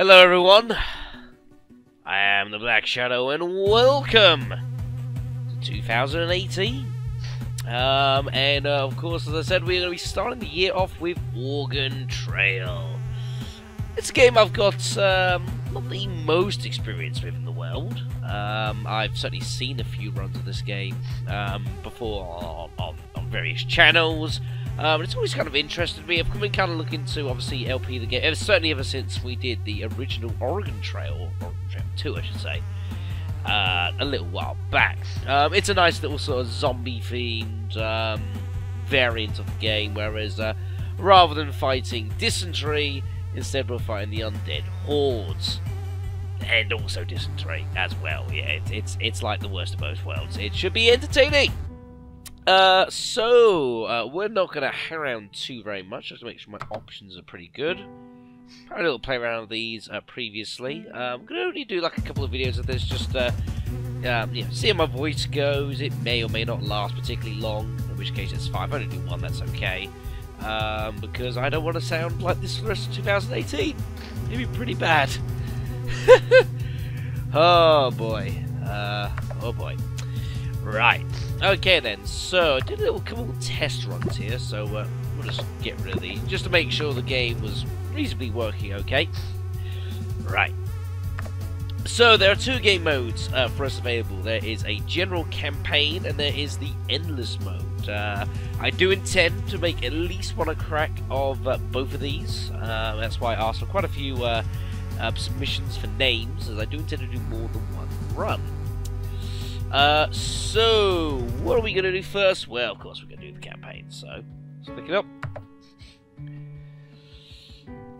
Hello everyone, I am the Black Shadow and welcome to 2018, of course, as I said, we're going to be starting the year off with Organ Trail. It's a game I've got not the most experience with in the world. I've certainly seen a few runs of this game before on various channels. It's always kind of interested me. I've been kind of looking to obviously LP the game, certainly ever since we did the original Oregon Trail, or Oregon Trail 2 I should say, a little while back. It's a nice little sort of zombie themed variant of the game, whereas rather than fighting dysentery, instead we're fighting the undead hordes. And also dysentery as well. Yeah, it's like the worst of both worlds. It should be entertaining! We're not going to hang around too very much, just to make sure my options are pretty good. I had a little play around with these previously. I'm going to only do like a couple of videos of this, just you know, see how my voice goes. It may or may not last particularly long, in which case it's fine. If I only do one, that's okay, because I don't want to sound like this for the rest of 2018. It'd be pretty bad. Oh boy, oh boy. Right, okay then, so I did a little couple of test runs here, so we'll just get rid of these, just to make sure the game was reasonably working okay. Right, so there are two game modes for us available. There is a general campaign and there is the endless mode. I do intend to make at least one a crack of both of these. That's why I asked for quite a few submissions for names, as I do intend to do more than one run. So what are we going to do first? Well, of course we're going to do the campaign, so let's pick it up.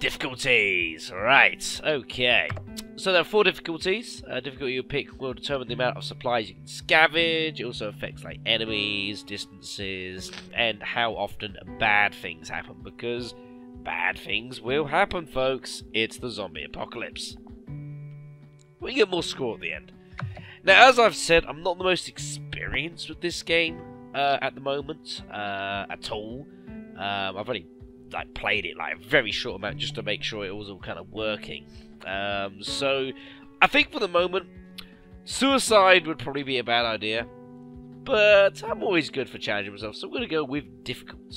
Difficulties, right, okay. So there are four difficulties. Difficulty you pick will determine the amount of supplies you can scavenge. It also affects like enemies, distances, and how often bad things happen, because bad things will happen, folks. It's the zombie apocalypse. We get more score at the end. Now, as I've said, I'm not the most experienced with this game at the moment, at all. I've only like played it like a very short amount just to make sure it was all kind of working. So, I think for the moment, suicide would probably be a bad idea. But I'm always good for challenging myself, so I'm going to go with difficult.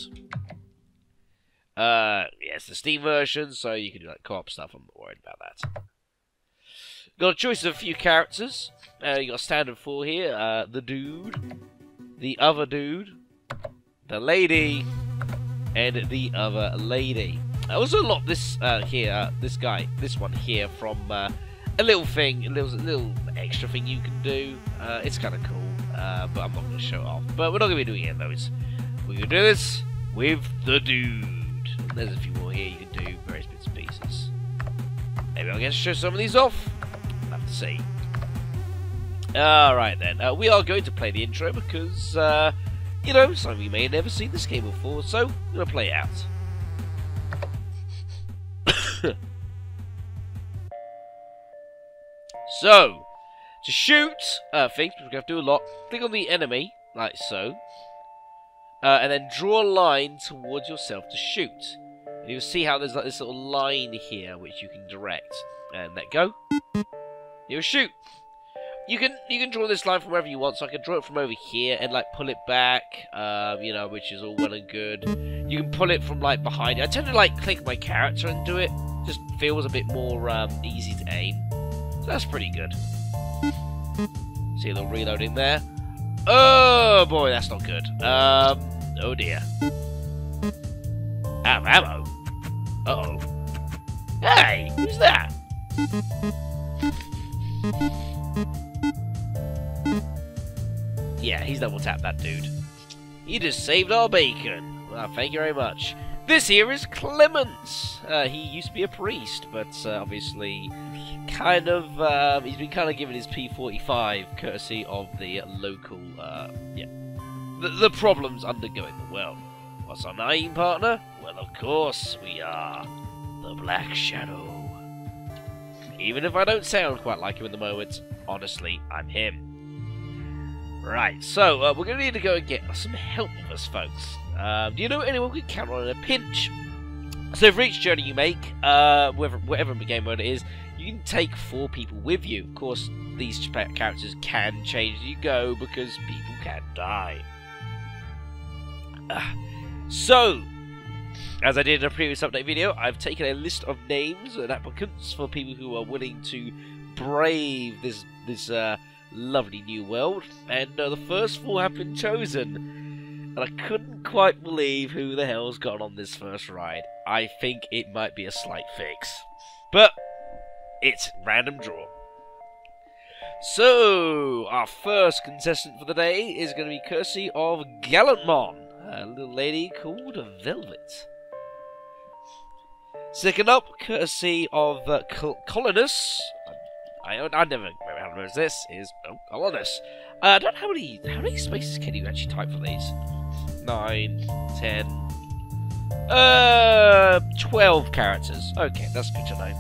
Yeah, it's the Steam version, so you can do like co-op stuff. I'm not worried about that. Got a choice of a few characters. You got standard four here. The dude, the other dude, the lady, and the other lady. I also locked this this one here from a little thing, a little extra thing you can do. It's kind of cool, but I'm not going to show it off. But we're not going to be doing any of those. We're going to do this with the dude. There's a few more here you can do various bits and pieces. Maybe I'll get to show some of these off. See. Alright then, we are going to play the intro because, you know, some of you may have never seen this game before, so I'm going to play it out. So, to shoot things, we're going to have to do a lot. Click on the enemy, like so, and then draw a line towards yourself to shoot. And you'll see how there's like this little line here which you can direct. And let go. You'll shoot. You can draw this line from wherever you want, so I can draw it from over here and like pull it back, you know, which is all well and good. You can pull it from like behind. I tend to like click my character and do it. Just feels a bit more easy to aim. So that's pretty good. See a little reloading there. Oh boy, that's not good. Oh dear. Out of ammo. Uh oh. Hey, who's that? Yeah, he's double tapped that dude. You just saved our bacon. Well, thank you very much. This here is Clemens. He used to be a priest, but obviously, kind of, he's been kind of given his P45 courtesy of the local, yeah, the problems undergoing the world. What's our name, partner? Well, of course we are the Black Shadow. Even if I don't sound quite like him at the moment, honestly, I'm him. Right, so we're going to need to go and get some help with us, folks. Do you know anyone we can count on in a pinch? So for each journey you make, whatever game mode it is, you can take 4 people with you. Of course, these characters can change as you go because people can die. So, as I did in a previous update video, I've taken a list of names and applicants for people who are willing to brave this lovely new world, and the first 4 have been chosen, and I couldn't quite believe who the hell's gone on this first ride. I think it might be a slight fix, but it's random draw. So, our first contestant for the day is going to be courtesy of Gallantmon, a little lady called Velvet. Second up, courtesy of Col Colonus. I never remember how to pronounce this. Is Colonus. I don't know how many spaces can you actually type for these? 9, 10, 12 characters. Okay, that's good to know.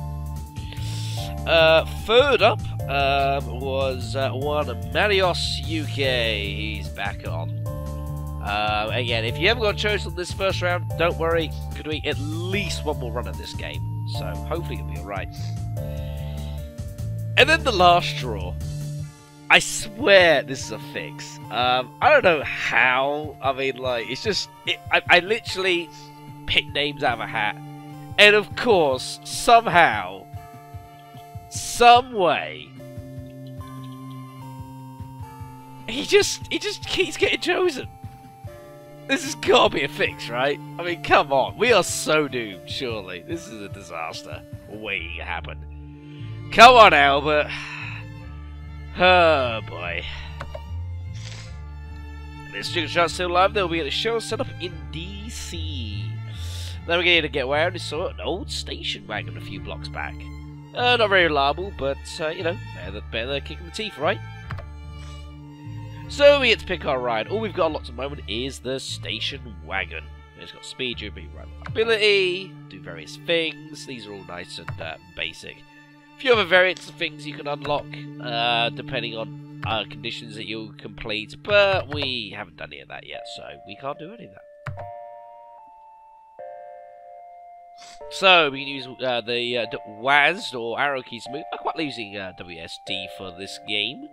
Third up was one Marios UK. He's back on. Again, if you haven't got chosen this first round, don't worry. Could we at least one more run at this game? So hopefully it'll be alright. And then the last draw. I swear this is a fix. I don't know how. I mean, like, it's just... I literally pick names out of a hat. And of course, somehow, some way, he just keeps getting chosen. This has got to be a fix, right? I mean, come on. We are so doomed, surely. This is a disaster waiting to happen. Come on, Albert. Oh, boy. This chicken shot's still live. They'll be at a show set up in DC. Then we're going to get away. I saw an old station wagon a few blocks back. Not very reliable, but, you know, better kicking the teeth, right? So we get to pick our ride. All we've got a lot at the moment is the station wagon. It's got speed, reliability, do various things. These are all nice and basic. A few other variants of things you can unlock, depending on conditions that you'll complete, but we haven't done any of that yet, so we can't do any of that. So, we can use the WASD or arrow keys to move. I'm quite using WSD for this game.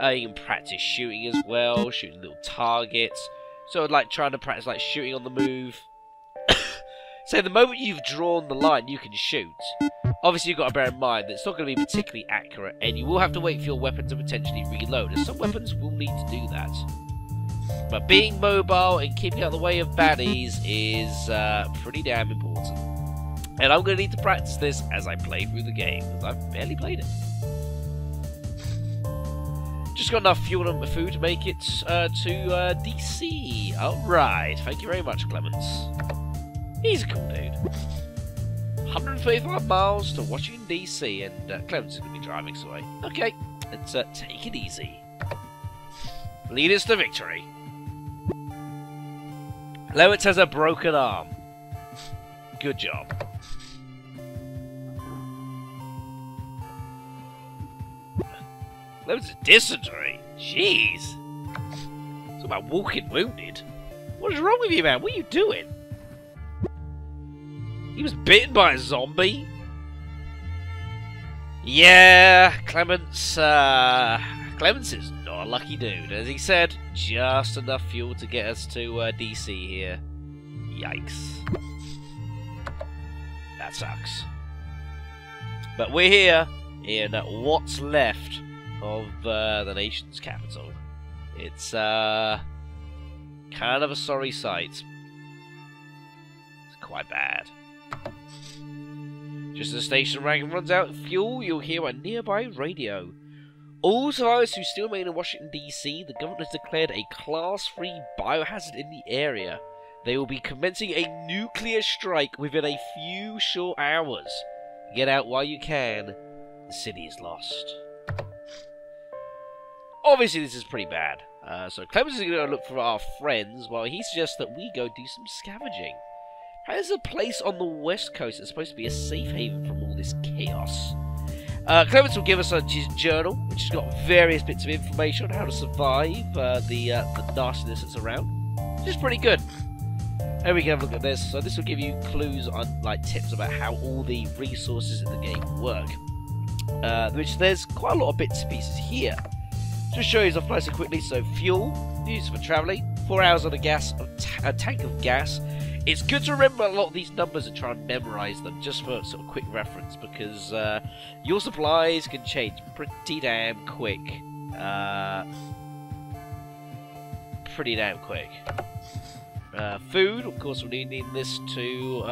You can practice shooting as well, shooting little targets. So, like, trying to practice, like, shooting on the move. So, the moment you've drawn the line, you can shoot. Obviously, you've got to bear in mind that it's not going to be particularly accurate, and you will have to wait for your weapon to potentially reload, as some weapons will need to do that. But being mobile and keeping out of the way of baddies is pretty damn important. And I'm going to need to practice this as I play through the game, because I've barely played it. Just got enough fuel and food to make it to DC. Alright, thank you very much, Clemens. He's a cool dude. 135 miles to Washington DC, and Clemens is going to be driving this way. Okay, let's take it easy. Lead us to victory. Lewitz has a broken arm. Good job. Lewitz is dysentery. Jeez. It's about walking wounded. What is wrong with you, man? What are you doing? He was bitten by a zombie. Yeah, Clemens is not a lucky dude. As he said, just enough fuel to get us to DC here. Yikes. That sucks. But we're here in what's left of the nation's capital. It's kind of a sorry sight. It's quite bad. Just as the station wagon runs out of fuel, you'll hear a nearby radio. All survivors who still remain in Washington DC, the government has declared a Class 3 biohazard in the area. They will be commencing a nuclear strike within a few short hours. Get out while you can. The city is lost. Obviously this is pretty bad. So Clemens is going to look for our friends, while he suggests that we go do some scavenging. There's a place on the west coast that's supposed to be a safe haven from all this chaos. Clemens will give us his journal, which has got various bits of information on how to survive the nastiness that's around, which is pretty good. Here we can have a look at this. So this will give you clues on, like, tips about how all the resources in the game work. Which there's quite a lot of bits and pieces here. Just show you off nice and quickly. So fuel, used for travelling. 4 hours on a tank of gas. It's good to remember a lot of these numbers and try and memorise them just for sort of quick reference, because your supplies can change pretty damn quick. Food, of course, we'll need this to,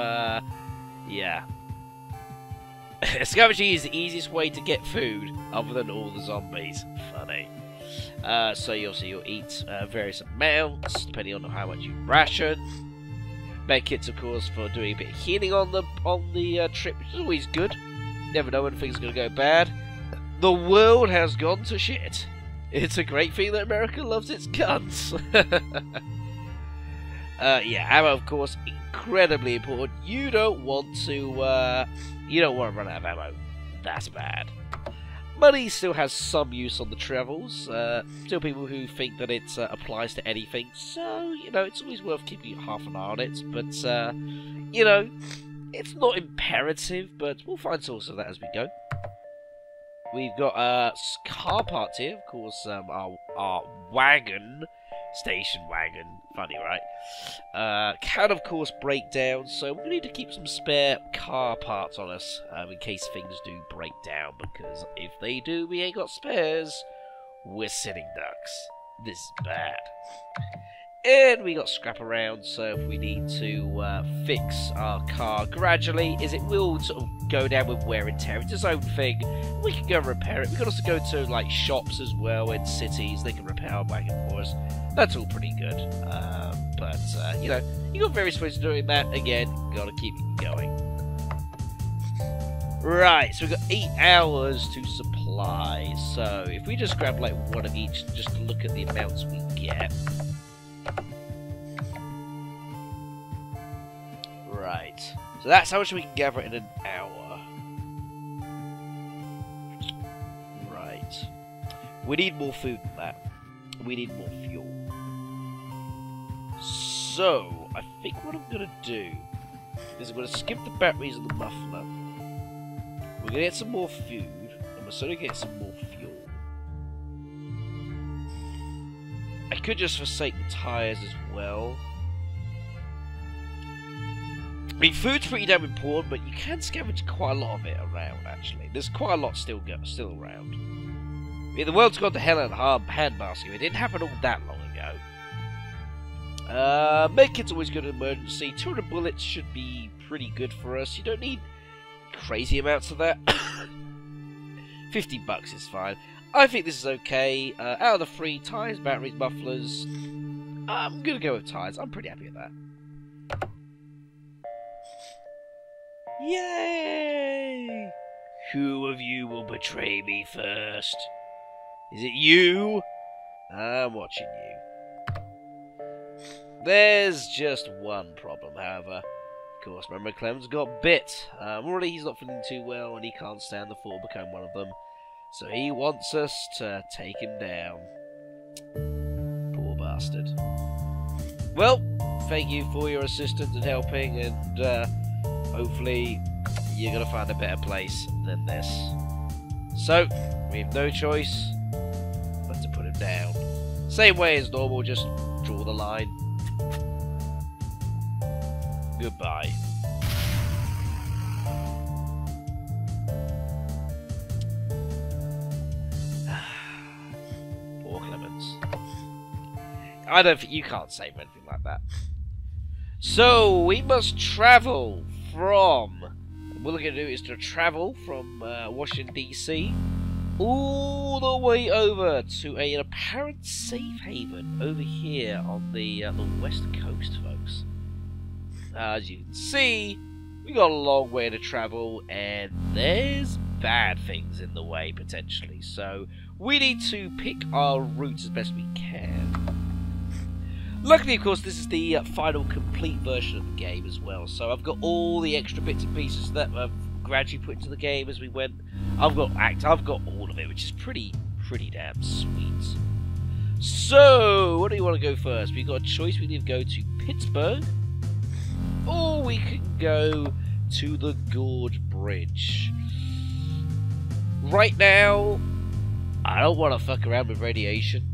yeah. Scavenging is the easiest way to get food, other than all the zombies. Funny. So you'll eat various amounts, depending on how much you ration. Medkits, of course, for doing a bit of healing on the trip, which is always good. Never know when things are going to go bad. The world has gone to shit. It's a great thing that America loves its guns. Yeah, ammo, of course, incredibly important. You don't want to, run out of ammo. That's bad. Money still has some use on the travels. Still people who think that it applies to anything. So, you know, it's always worth keeping half an eye on it. But, you know, it's not imperative, but we'll find sources of that as we go. We've got car parts here, of course, our wagon. Station wagon. Funny, right? Can, of course, break down, so we need to keep some spare car parts on us in case things do break down, because if they do, we ain't got spares. We're sitting ducks. This is bad. And we got scrap around, so if we need to fix our car gradually, it will sort of go down with wear and tear. It's its own thing. We can go repair it. We can also go to, like, shops as well in cities. They can repair our wagon for us. That's all pretty good. You know, you got various ways of doing that. Again, gotta keep it going. Right, so we've got 8 hours to supply. So if we just grab, like, one of each just to look at the amounts we get. Right, so that's how much we can gather in an hour. Right. We need more food than that. We need more fuel. So, I think what I'm going to do is I'm going to skip the batteries and the muffler. We're going to get some more food, and we're going to get some more fuel. I could just forsake the tyres as well. I mean, food's pretty damn important, but you can scavenge quite a lot of it around, actually. There's quite a lot still around. I mean, the world's gone to hell in a handbasket. It didn't happen all that long ago. Medkit's always good in emergency. 200 bullets should be pretty good for us. You don't need crazy amounts of that. 50 bucks is fine. I think this is okay. Out of the free, tyres, batteries, mufflers. I'm going to go with tyres. I'm pretty happy with that. Yay! Who of you will betray me first? Is it you? I'm watching you. There's just one problem, however. Of course, remember, Clemens got bit. Already he's not feeling too well, and he can't stand the thought of becoming one of them. So he wants us to take him down. Poor bastard. Well, thank you for your assistance and helping, and, hopefully, you're going to find a better place than this. So, we have no choice but to put him down. Same way as normal, just draw the line. Goodbye. Poor Clemens. I don't think you can't save anything like that. So, we must travel. What we're going to do is to travel from Washington DC all the way over to an apparent safe haven over here on the west coast, folks. As you can see, we got a long way to travel, and there's bad things in the way potentially. So we need to pick our routes as best we can. Luckily, of course, this is the final complete version of the game as well, so I've got all the extra bits and pieces that I've gradually put into the game as we went. I've got all of it, which is pretty damn sweet. So, what do you want to go first? We've got a choice. We need to go to Pittsburgh, or we can go to the Gorge Bridge. Right now, I don't want to fuck around with radiation.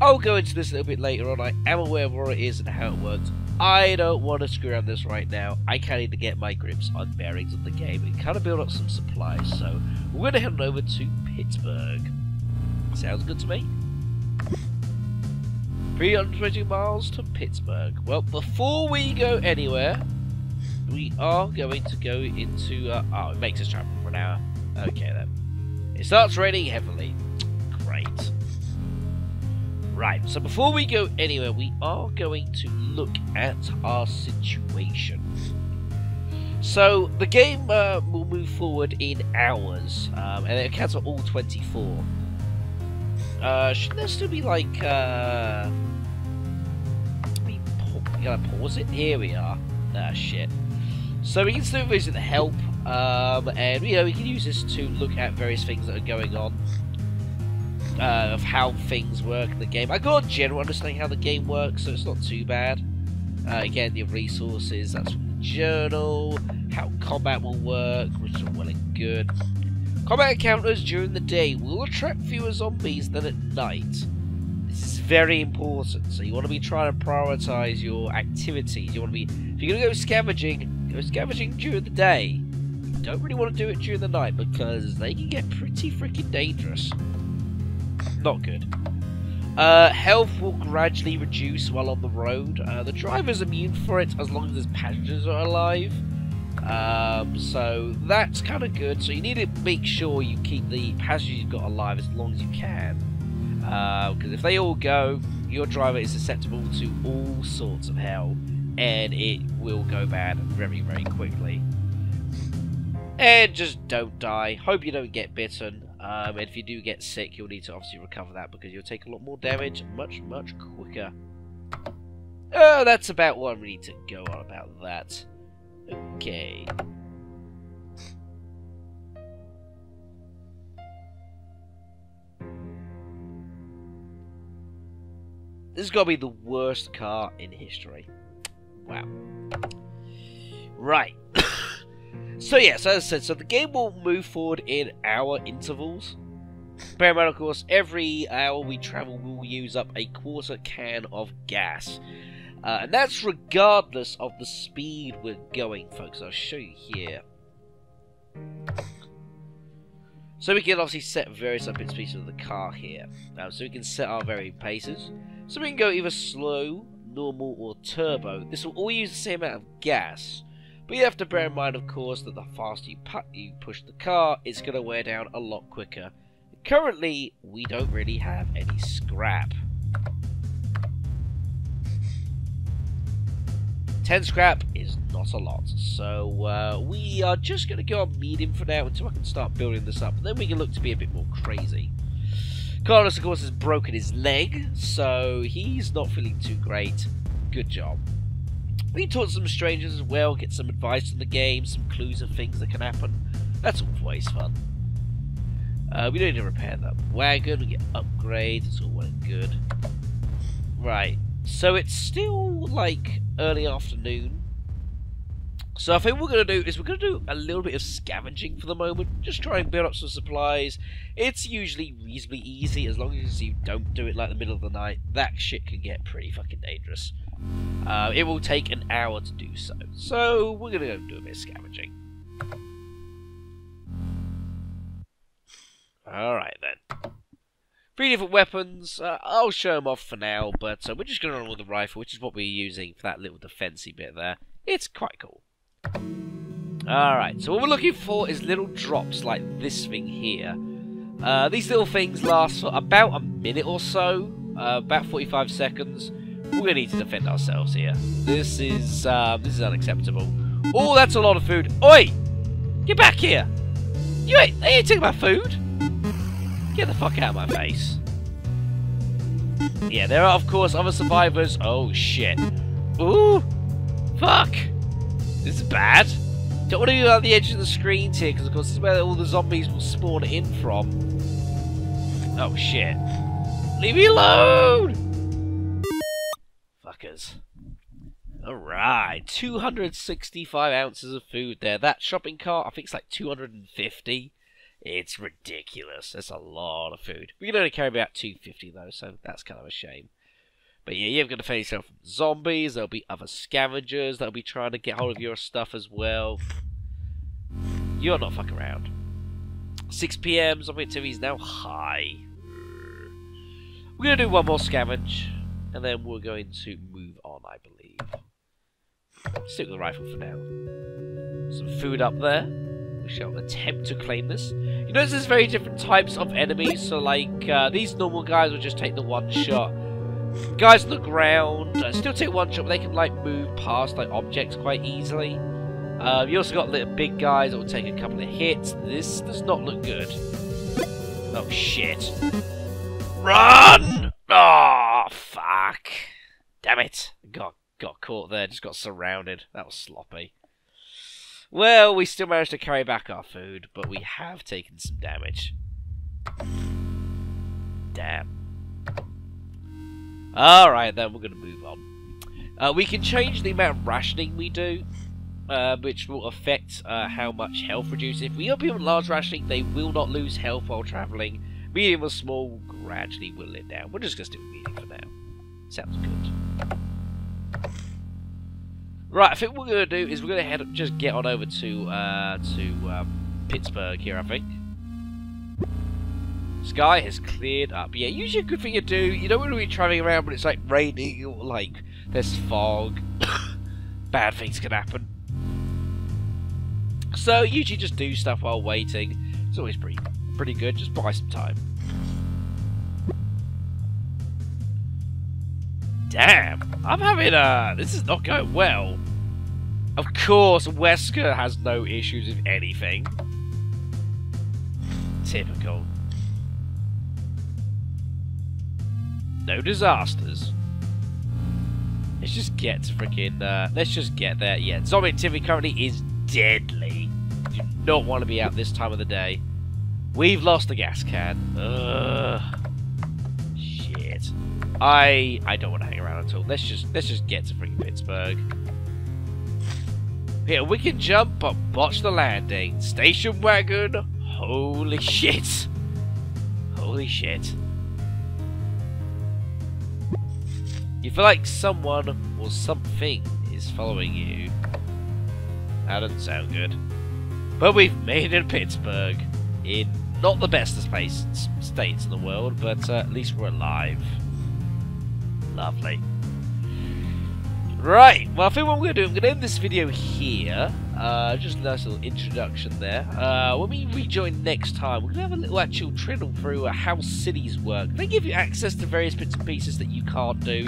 I'll go into this a little bit later on. I am aware of what it is and how it works. I don't want to screw around this right now. I can't even get my grips on bearings of the game and kind of build up some supplies, so we're going to head over to Pittsburgh. Sounds good to me. 320 miles to Pittsburgh. Well, before we go anywhere, we are going to go into... oh, it makes us travel for an hour. Okay, then. It starts raining heavily. Great. Right, so before we go anywhere, we are going to look at our situation. So, the game will move forward in hours, and it counts for all 24. Should there still be, like, Can I pause it? Here we are. Ah, shit. So we can still visit the help, and, you know, we can use this to look at various things that are going on. Of how things work in the game. I got a general understanding how the game works, so it's not too bad. Again, your resources, that's from the journal. How combat will work, which is well and good. Combat encounters during the day will attract fewer zombies than at night. This is very important, so you want to be trying to prioritise your activities. You want to be, if you're going to go scavenging during the day. You don't really want to do it during the night because they can get pretty freaking dangerous. Not good. Health will gradually reduce while on the road. The driver's immune for it as long as his passengers are alive. So that's kind of good. So you need to make sure you keep the passengers you've got alive as long as you can. Because if they all go, your driver is susceptible to all sorts of hell. And it will go bad very, very quickly. And just don't die. Hope you don't get bitten. And if you do get sick, you'll need to obviously recover that because you'll take a lot more damage much, much quicker. Oh, that's about what we need to go on about that. Okay. This has got to be the worst car in history. Wow. Right. So yes, as I said, so the game will move forward in hour intervals. Bear in mind, of course, every hour we travel will use up a quarter can of gas. And that's regardless of the speed we're going, folks. I'll show you here. So we can obviously set various up its pieces of the car here. So we can set our varying paces. So we can go either slow, normal, or turbo. This will all use the same amount of gas. But you have to bear in mind, of course, that the faster you push the car, it's going to wear down a lot quicker. Currently, we don't really have any scrap. 10 scrap is not a lot, so we are just going to go on medium for now until I can start building this up. And then we can look to be a bit more crazy. Carlos, of course, has broken his leg, so he's not feeling too great. Good job. We talk to some strangers as well, get some advice on the game, some clues of things that can happen. That's always fun. We don't need to repair that wagon, we get upgrades, it's all well and good. Right, so it's still like early afternoon. So I think what we're going to do is we're going to do a little bit of scavenging for the moment. Just try and build up some supplies. It's usually reasonably easy as long as you don't do it like the middle of the night. That shit can get pretty fucking dangerous. It will take an hour to do so. So we're going to go do a bit of scavenging. Alright then. 3 different weapons. I'll show them off for now, but we're just going to run with the rifle, which is what we're using for that little defensey bit there. It's quite cool. Alright, so what we're looking for is little drops like this thing here. These little things last for about a minute or so, about 45 seconds. We're going to need to defend ourselves here. This is unacceptable. Oh, that's a lot of food. Oi! Get back here! You ain't taking my food! Get the fuck out of my face. Yeah, there are of course other survivors. Oh shit. Ooh! Fuck! This is bad. Don't want to be on the edge of the screen here, because of course this is where all the zombies will spawn in from. Oh shit. Leave me alone! Fuckers. Alright, 265 ounces of food there. That shopping cart, I think it's like 250. It's ridiculous. That's a lot of food. We can only carry about 250 though, so that's kind of a shame. But yeah, you're going to face yourself zombies. There'll be other scavengers that'll be trying to get hold of your stuff as well. You're not fucking around. 6 PM, zombie activity is now high. We're going to do one more scavenge, and then we're going to move on, I believe. Stick with the rifle for now. Some food up there. We shall attempt to claim this. You notice there's very different types of enemies, so like these normal guys will just take the one shot. Guys on the ground still take one shot, but they can like move past like objects quite easily. You also got little big guys that will take a couple of hits. This does not look good. Oh shit! Run! Oh fuck! Damn it! Got caught there. Just got surrounded. That was sloppy. Well, we still managed to carry back our food, but we have taken some damage. Damn. Alright then, we're going to move on. We can change the amount of rationing we do, which will affect how much health reduces. If we are people on large rationing, they will not lose health while travelling. Medium or small, gradually will it down. We're just going to stick with medium for now. Sounds good. Right, I think what we're going to do is we're going to head up, just get on over to Pittsburgh here, I think. Sky has cleared up. Yeah, usually a good thing to do. You don't want to be travelling around when it's like raining or like there's fog. Bad things can happen. So usually just do stuff while waiting. It's always pretty good. Just buy some time. Damn, I'm having a. This is not going well. Of course, Wesker has no issues with anything. Typical. No disasters. Let's just get to freaking. Let's just get there. Yeah, zombie activity currently is deadly. You do not want to be out this time of the day. We've lost the gas can. Shit. I don't want to hang around at all. Let's just get to freaking Pittsburgh. Here, we can jump but botch the landing. Station wagon. Holy shit. Holy shit. You feel like someone or something is following you. That doesn't sound good. But we've made it to Pittsburgh. In not the best of states in the world, but at least we're alive. Lovely. Right, well I think what we're going to do, I'm going to end this video here. Just a nice little introduction there. When we rejoin next time, we're going to have a little actual triddle through how cities work. They give you access to various bits and pieces that you can't do.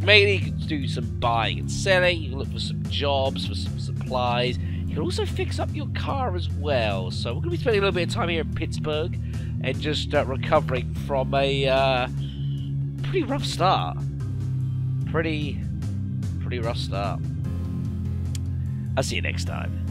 Mainly you can do some buying and selling, you can look for some jobs, for some supplies. You can also fix up your car as well. So we're going to be spending a little bit of time here in Pittsburgh and just recovering from a pretty rough start. Pretty rough start. I'll see you next time.